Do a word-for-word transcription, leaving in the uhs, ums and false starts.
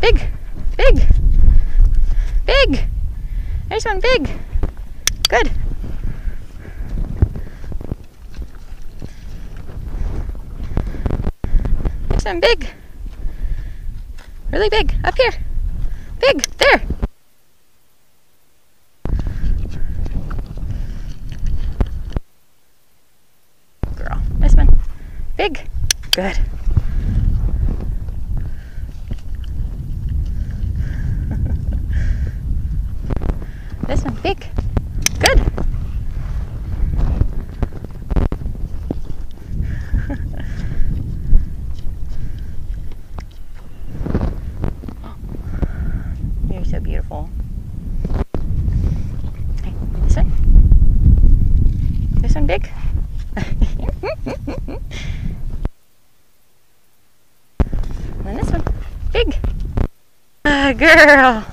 Big, big, big. There's one big. Good. There's one big. Really big. Up here. Big. There. Girl. This one. Big. Good. This one, big. Good. Oh, you're so beautiful. Okay, this one. This one, big. And this one, big. Ah, girl.